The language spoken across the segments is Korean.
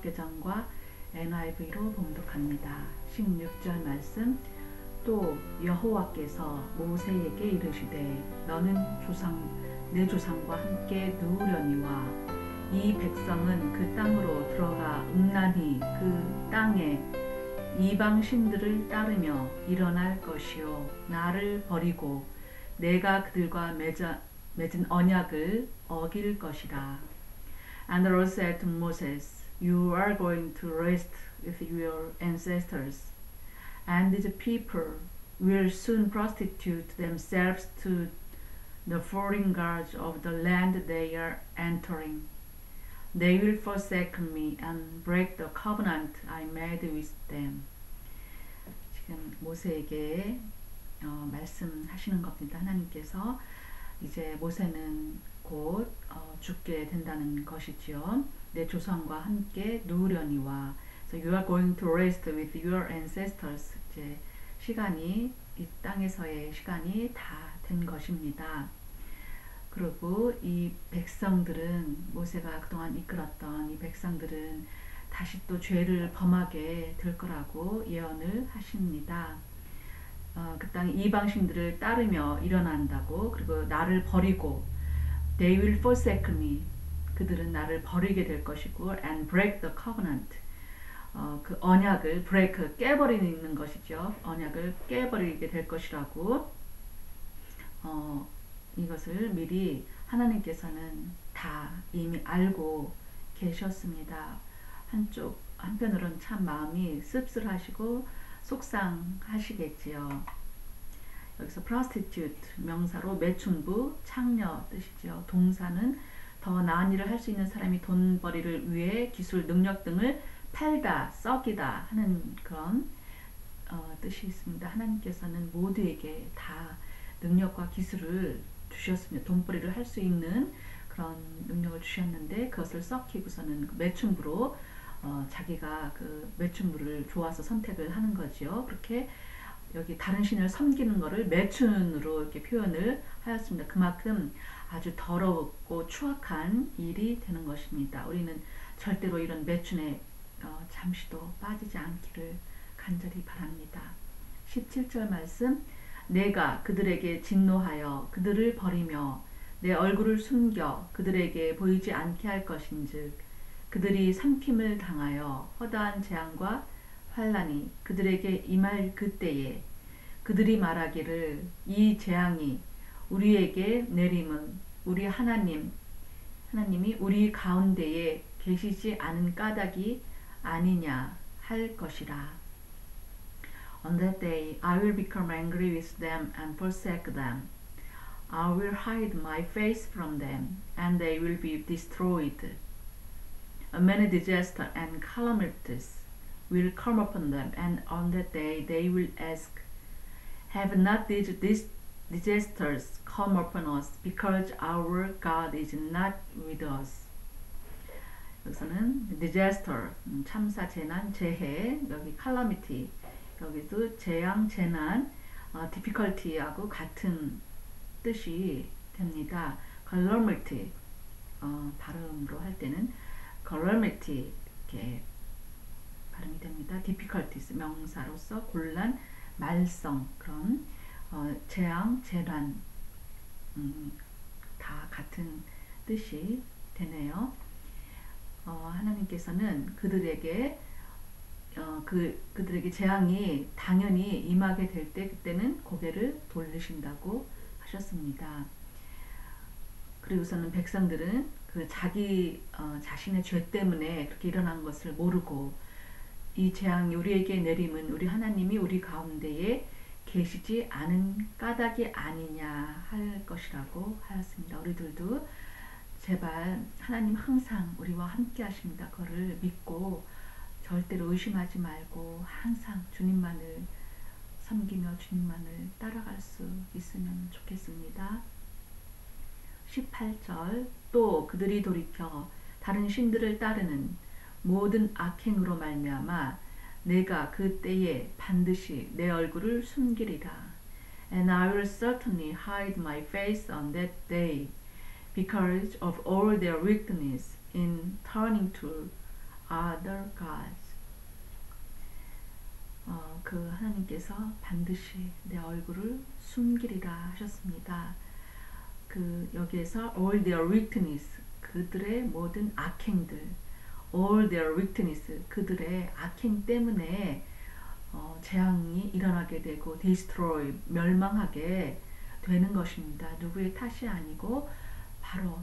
개역개정과 NIV로 봉독합니다. 16절 말씀. 또 여호와께서 모세에게 이르시되 너는 내 조상과 함께 누우려니와 이 백성은 그 땅으로 들어가 음란히 그 땅에 이방 신들을 따르며 일어날 것이요 나를 버리고 내가 그들과 맺은 언약을 어길 것이다. And the Lord said to Moses, You are going to rest with your ancestors, and the people will soon prostitute themselves to the foreign gods of the land they are entering. They will forsake me and break the covenant I made with them. 지금 모세에게 말씀하시는 겁니다. 하나님께서 이제 모세는 곧 죽게 된다는 것이지요. 내 조상과 함께 누우려니와. So you are going to rest with your ancestors. 이제 시간이 이 땅에서의 시간이 다 된 것입니다. 그리고 이 백성들은 모세가 그동안 이끌었던 이 백성들은 다시 또 죄를 범하게 될 거라고 예언을 하십니다. 그 땅에 이방신들을 따르며 일어난다고. 그리고 나를 버리고 They will forsake me. 그들은 나를 버리게 될 것이고 and break the covenant. 그 언약을 break 깨버리는 것이죠. 언약을 깨버리게 될 것이라고 이것을 미리 하나님께서는 다 이미 알고 계셨습니다. 한편으로는 참 마음이 씁쓸하시고 속상하시겠지요. 여기서 prostitute 명사로 매춘부, 창녀 뜻이죠. 동사는 더 나은 일을 할 수 있는 사람이 돈벌이를 위해 기술, 능력 등을 팔다, 썩이다 하는 그런 뜻이 있습니다. 하나님께서는 모두에게 다 능력과 기술을 주셨습니다. 돈벌이를 할 수 있는 그런 능력을 주셨는데 그것을 썩히고서는 매춘부로 자기가 그 매춘부를 좋아서 선택을 하는 거지요. 그렇게 여기 다른 신을 섬기는 거를 매춘으로 이렇게 표현을 하였습니다. 그만큼 아주 더럽고 추악한 일이 되는 것입니다. 우리는 절대로 이런 매춘에 잠시도 빠지지 않기를 간절히 바랍니다. 17절 말씀. 내가 그들에게 진노하여 그들을 버리며 내 얼굴을 숨겨 그들에게 보이지 않게 할 것인즉 그들이 삼킴을 당하여 허다한 재앙과 환란이 그들에게 임할 그때에 그들이 말하기를 이 재앙이 우리에게 내림은 우리 하나님이 우리 가운데에 계시지 않은 까닭이 아니냐 할 것이라. On that day I will become angry with them and forsake them. I will hide my face from them and they will be destroyed. Many disasters and calamities will come upon them, and on that day they will ask, Have not these disasters come upon us, because our God is not with us. 여기서는 disaster, 참사, 재난, 재해, 여기 calamity, 여기도 재앙, 재난, difficulty하고 같은 뜻이 됩니다. calamity, 발음으로 할 때는 calamity, 이렇게 발음이 됩니다. difficulties, 명사로서 곤란, 말썽, 그런 재앙, 재난 다 같은 뜻이 되네요. 하나님께서는 그들에게 재앙이 당연히 임하게 될 때 그때는 고개를 돌리신다고 하셨습니다. 그리고서는 백성들은 그 자신의 죄 때문에 그렇게 일어난 것을 모르고 이 재앙이 우리에게 내림은 우리 하나님이 우리 가운데에 계시지 않은 까닭이 아니냐 할 것이라고 하였습니다. 우리들도 제발 하나님 항상 우리와 함께 하십니다. 그거를 믿고 절대로 의심하지 말고 항상 주님만을 섬기며 주님만을 따라갈 수 있으면 좋겠습니다. 18절. 또 그들이 돌이켜 다른 신들을 따르는 모든 악행으로 말미암아 내가 그때에 반드시 내 얼굴을 숨기리라. And I will certainly hide my face on that day because of all their wickedness in turning to other gods. 그 하나님께서 반드시 내 얼굴을 숨기리라 하셨습니다. 여기에서 all their wickedness, 그들의 모든 악행들, all their wickedness, 그들의 악행 때문에 재앙이 일어나게 되고 destroy, 멸망하게 되는 것입니다. 누구의 탓이 아니고 바로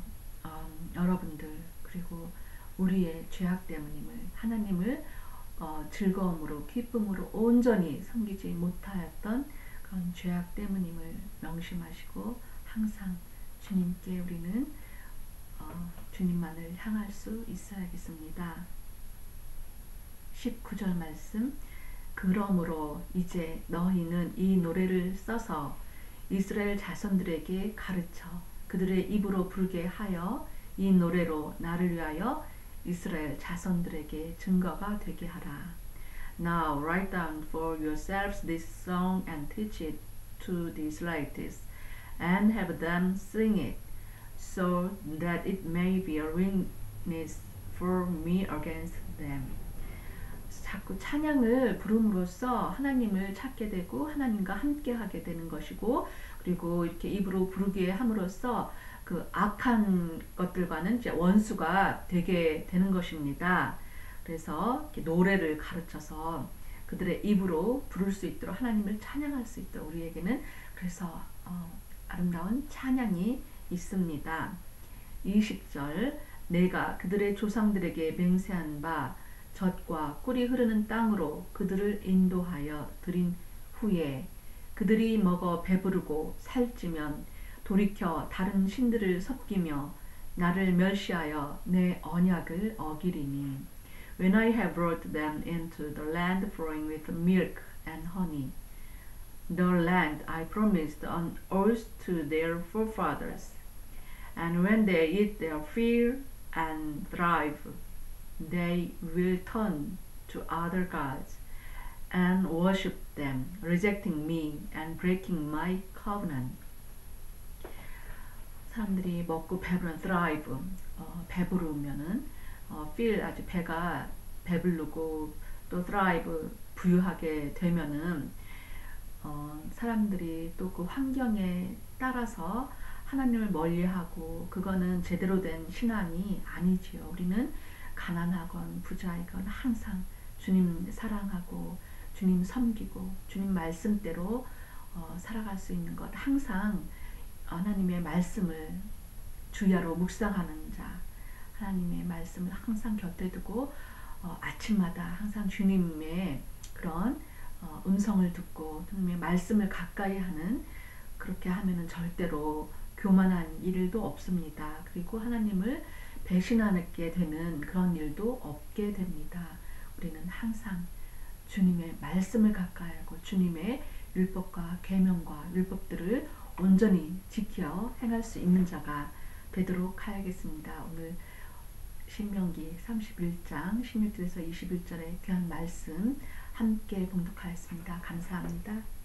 여러분들 그리고 우리의 죄악 때문임을, 하나님을 즐거움으로 기쁨으로 온전히 섬기지 못하였던 그런 죄악 때문임을 명심하시고 항상 주님께 우리는 주님만을 향할 수 있어야겠습니다. 19절 말씀, 그러므로 이제 너희는 이 노래를 써서 이스라엘 자손들에게 가르쳐 그들의 입으로 부르게 하여 이 노래로 나를 위하여 이스라엘 자손들에게 증거가 되게 하라. Now write down for yourselves this song and teach it to the Israelites, and have them sing it, so that it may be a witness for me against them. 자꾸 찬양을 부름으로써 하나님을 찾게 되고 하나님과 함께 하게 되는 것이고, 그리고 이렇게 입으로 부르게 함으로써 그 악한 것들과는 이제 원수가 되게 되는 것입니다. 그래서 이렇게 노래를 가르쳐서 그들의 입으로 부를 수 있도록, 하나님을 찬양할 수 있도록 우리에게는 그래서 아름다운 찬양이 있습니다. 20절, 내가 그들의 조상들에게 맹세한 바 젖과 꿀이 흐르는 땅으로 그들을 인도하여 드린 후에 그들이 먹어 배부르고 살찌면 돌이켜 다른 신들을 섬기며 나를 멸시하여 내 언약을 어기리니. When I have brought them into the land flowing with milk and honey, the land I promised on oath to their forefathers, and when they eat their fill and thrive, they will turn to other gods and worship them, rejecting me and breaking my covenant. 사람들이 먹고 배부른 thrive, 배부르면은 feel, 아주 배가 배부르고, 또 thrive, 부유하게 되면은 사람들이 또 그 환경에 따라서 하나님을 멀리하고, 그거는 제대로 된 신앙이 아니지요. 우리는 가난하건 부자이건 항상 주님 사랑하고 주님 섬기고 주님 말씀대로 살아갈 수 있는 것, 항상 하나님의 말씀을 주야로 묵상하는 자, 하나님의 말씀을 항상 곁에 두고 아침마다 항상 주님의 그런 음성을 듣고 주님의 말씀을 가까이 하는, 그렇게 하면은 절대로 교만한 일도 없습니다. 그리고 하나님을 배신하게 되는 그런 일도 없게 됩니다. 우리는 항상 주님의 말씀을 가까이 하고 주님의 율법과 계명과 율법들을 온전히 지켜 행할 수 있는 자가 되도록 하야겠습니다. 오늘 신명기 31장 16절에서 21절의 귀한 말씀 함께 봉독하였습니다. 감사합니다.